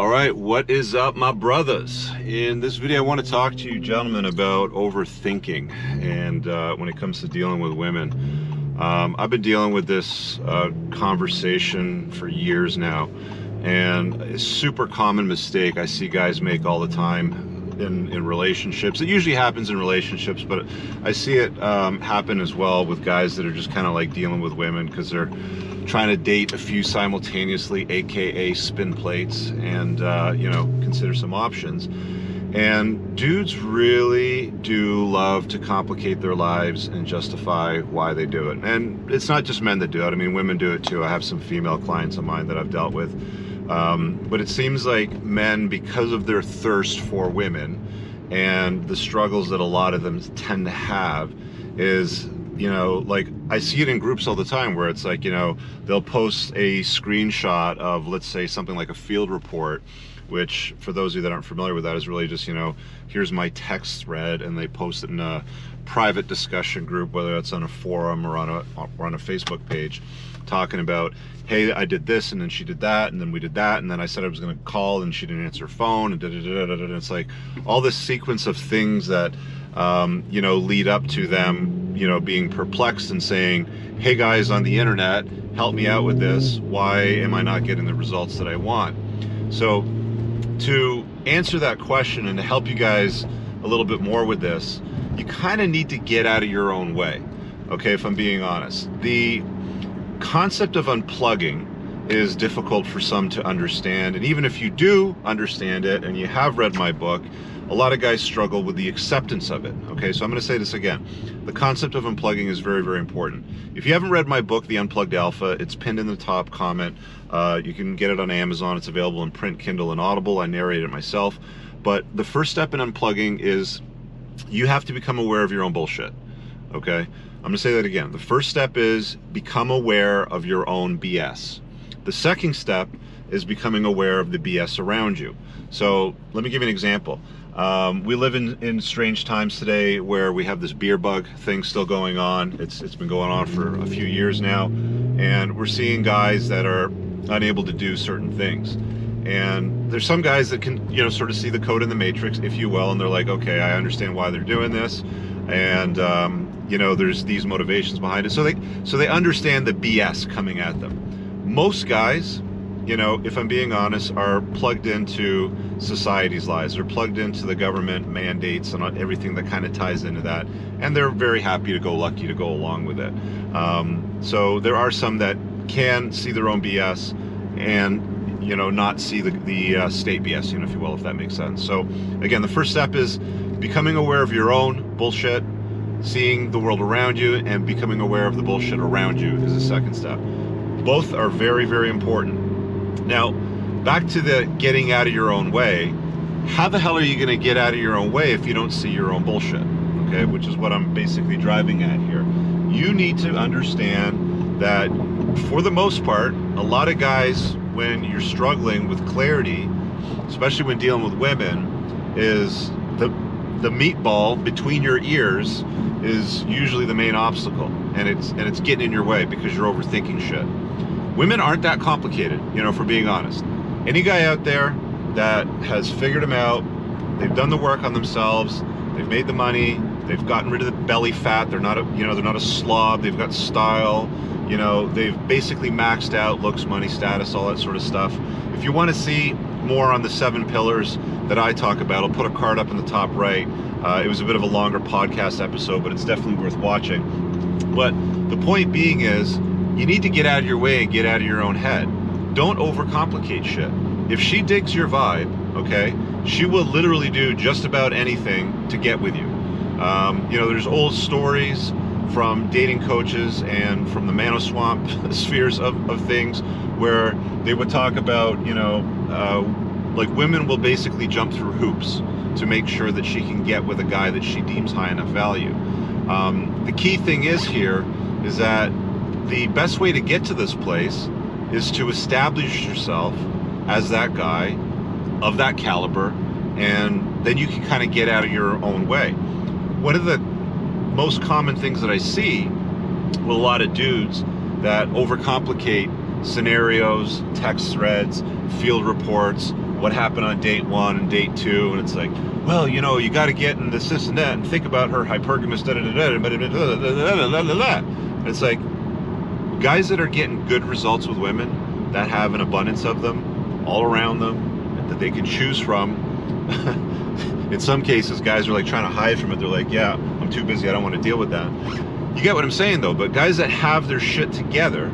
All right, what is up, my brothers? In this video, I want to talk to you gentlemen about overthinking, and when it comes to dealing with women. I've been dealing with this conversation for years now, and it's a super common mistake I see guys make all the time in relationships. It usually happens in relationships, but I see it happen as well with guys that are just kind of like dealing with women because they're trying to date a few simultaneously, aka spin plates, and consider some options. And dudes really do love to complicate their lives and justify why they do it. And it's not just men that do it. I mean, women do it too. I have some female clients of mine that I've dealt with, but it seems like men, because of their thirst for women and the struggles that a lot of them tend to have, is like I see it in groups all the time where it's like, they'll post a screenshot of, let's say, something like a field report, which for those of you that aren't familiar with that is really just, here's my text thread, and they post it in a private discussion group, whether that's on a forum or on a Facebook page, talking about, hey, I did this, and then she did that, and then we did that, and then I said I was going to call, and she didn't answer her phone, and da-da-da-da-da-da. It's like all this sequence of things that, lead up to them being perplexed and saying, hey guys on the internet, help me out with this. Why am I not getting the results that I want? So to answer that question and to help you guys a little bit more with this, you kind of need to get out of your own way, okay, if I'm being honest. The concept of unplugging is difficult for some to understand, and even if you do understand it and you have read my book, a lot of guys struggle with the acceptance of it. Okay, so I'm going to say this again. The concept of unplugging is very, very important. If you haven't read my book, The Unplugged Alpha, it's pinned in the top comment. You can get it on Amazon. It's available in print, Kindle, and Audible. I narrate it myself. But the first step in unplugging is you have to become aware of your own bullshit. Okay, I'm going to say that again. The first step is become aware of your own BS. The second step is becoming aware of the BS around you. So let me give you an example. We live in strange times today where we have this beer bug thing still going on. It's been going on for a few years now, and we're seeing guys that are unable to do certain things. And there's some guys that can, sort of see the code in the matrix, if you will, and they're like, okay, I understand why they're doing this, and there's these motivations behind it. So they understand the BS coming at them. Most guys, if I'm being honest, are plugged into society's lies. They're plugged into the government mandates and everything that kind of ties into that. And they're very happy to go lucky to go along with it. So there are some that can see their own BS and, not see the state BS, if you will, if that makes sense. So again, the first step is becoming aware of your own bullshit, seeing the world around you, and becoming aware of the bullshit around you is the second step. Both are very, very important. Now, back to the getting out of your own way. How the hell are you going to get out of your own way if you don't see your own bullshit? Okay, which is what I'm basically driving at here. You need to understand that for the most part, a lot of guys, when you're struggling with clarity, especially when dealing with women, is the meatball between your ears is usually the main obstacle, and it's getting in your way because you're overthinking shit. Women aren't that complicated, if we're being honest. Any guy out there that has figured them out, they've done the work on themselves, they've made the money, they've gotten rid of the belly fat, they're not a, they're not a slob, they've got style, they've basically maxed out looks, money, status, all that sort of stuff. If you want to see more on the 7 pillars that I talk about, I'll put a card up in the top right. It was a bit of a longer podcast episode, but it's definitely worth watching. But the point being is, you need to get out of your way and get out of your own head. Don't overcomplicate shit. If she digs your vibe, okay, she will literally do just about anything to get with you. There's old stories from dating coaches and from the manoswamp spheres of things where they would talk about, like women will basically jump through hoops to make sure that she can get with a guy that she deems high enough value. The key thing is here is that the best way to get to this place is to establish yourself as that guy of that caliber, and then you can kind of get out of your own way. One of the most common things that I see with a lot of dudes that overcomplicate scenarios, text threads, field reports, what happened on date one and date two, and it's like, well, you know, you got to get in this and that, and think about her hypergamous, da da da da da da da da da. And it's like, guys that are getting good results with women, that have an abundance of them all around them, that they can choose from. In some cases, guys are like trying to hide from it. They're like, yeah, I'm too busy, I don't want to deal with that. You get what I'm saying though? But guys that have their shit together,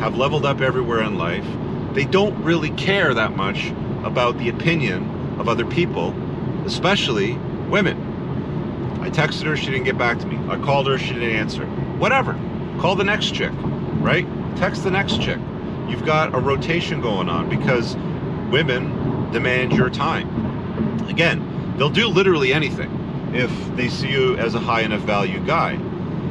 have leveled up everywhere in life, they don't really care that much about the opinion of other people, especially women. I texted her, she didn't get back to me. I called her, she didn't answer. Whatever. Call the next chick, right? Text the next chick. You've got a rotation going on because women demand your time. Again, they'll do literally anything if they see you as a high enough value guy.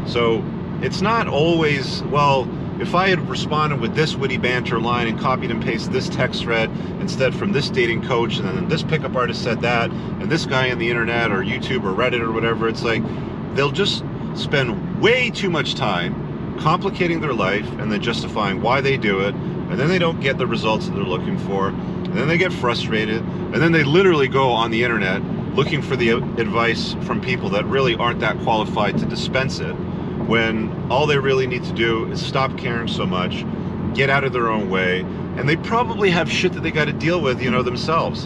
So it's not always, well, if I had responded with this witty banter line and copied and pasted this text thread instead from this dating coach, and then this pickup artist said that, and this guy on the internet or YouTube or Reddit or whatever, it's like they'll just spend way too much time complicating their life and then justifying why they do it, and then they don't get the results that they're looking for, and then they get frustrated, and then they literally go on the internet looking for the advice from people that really aren't that qualified to dispense it, when all they really need to do is stop caring so much, get out of their own way, and they probably have shit that they got to deal with, you know, themselves.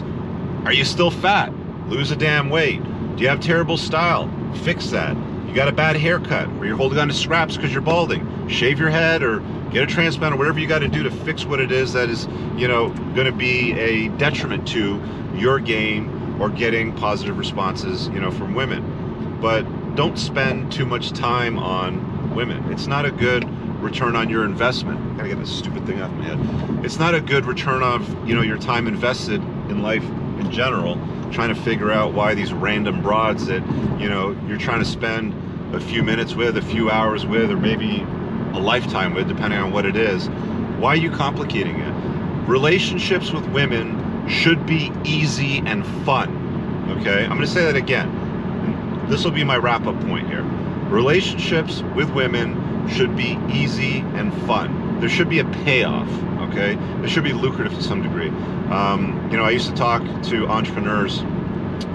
Are you still fat? Lose a damn weight. Do you have terrible style? Fix that. You got a bad haircut, or you're holding on to scraps because you're balding. Shave your head or get a transplant or whatever you got to do to fix what it is that is, you know, going to be a detriment to your game or getting positive responses, you know, from women. But don't spend too much time on women. It's not a good return on your investment. I gotta get this stupid thing out of my head. It's not a good return of, you know, your time invested in life in general, trying to figure out why these random broads that, you know, you're trying to spend a few minutes with, a few hours with, or maybe a lifetime with, depending on what it is. Why are you complicating it? Relationships with women should be easy and fun, okay? I'm gonna say that again. This will be my wrap-up point here. Relationships with women should be easy and fun. There should be a payoff, okay? It should be lucrative to some degree. You know, I used to talk to entrepreneurs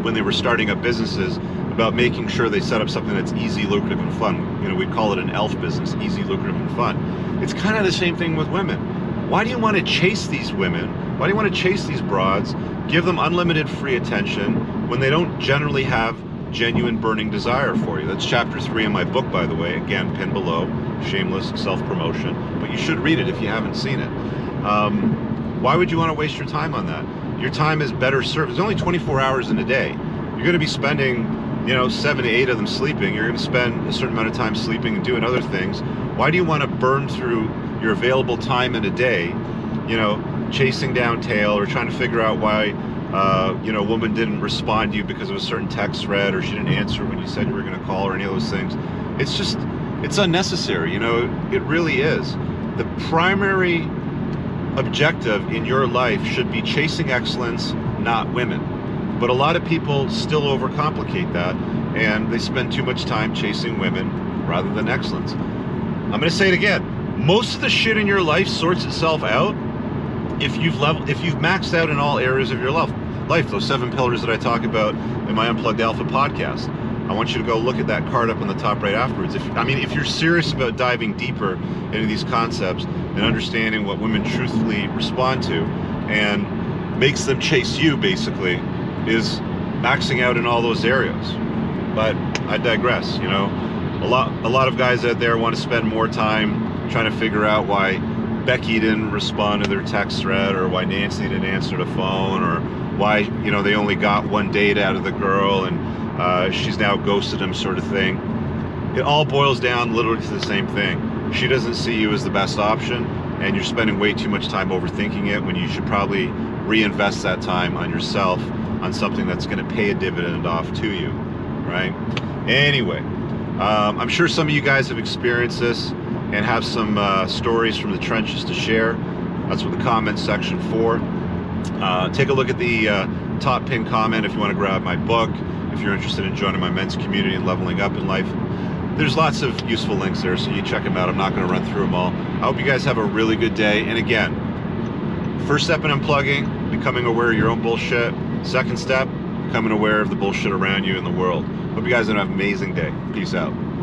when they were starting up businesses about making sure they set up something that's easy, lucrative, and fun. You know, we'd call it an ELF business, easy, lucrative, and fun. It's kind of the same thing with women. Why do you want to chase these women? Why do you want to chase these broads, give them unlimited free attention when they don't generally have genuine burning desire for you? That's chapter 3 in my book, by the way, again, pinned below, shameless self-promotion, but you should read it if you haven't seen it. Why would you want to waste your time on that? Your time is better served. There's only 24 hours in a day. You're going to be spending, you know, 7 to 8 of them sleeping. You're going to spend a certain amount of time sleeping and doing other things. Why do you want to burn through your available time in a day, you know, chasing down tail or trying to figure out why you know, a woman didn't respond to you because of a certain text thread, or she didn't answer when you said you were going to call, or any of those things? It's just, it's unnecessary, you know, it really is. The primary objective in your life should be chasing excellence, not women. But a lot of people still overcomplicate that, and they spend too much time chasing women rather than excellence. I'm going to say it again. Most of the shit in your life sorts itself out if you've maxed out in all areas of your life, those 7 pillars that I talk about in my Unplugged Alpha podcast. I want you to go look at that card up on the top right afterwards. If you're serious about diving deeper into these concepts and understanding what women truthfully respond to and makes them chase you, basically, is maxing out in all those areas. But I digress. You know, a lot of guys out there want to spend more time trying to figure out why Becky didn't respond to their text thread, or why Nancy didn't answer the phone, or why, you know, they only got one date out of the girl and she's now ghosted him, sort of thing. It all boils down literally to the same thing. She doesn't see you as the best option, and you're spending way too much time overthinking it when you should probably reinvest that time on yourself, on something that's going to pay a dividend off to you, right? Anyway, I'm sure some of you guys have experienced this and have some stories from the trenches to share. That's what the comments section for. Take a look at the top pin comment if you want to grab my book, if you're interested in joining my men's community and leveling up in life. There's lots of useful links there, so you check them out. I'm not going to run through them all. I hope you guys have a really good day. And again, first step in unplugging, becoming aware of your own bullshit. Second step, becoming aware of the bullshit around you in the world. Hope you guys have an amazing day. Peace out.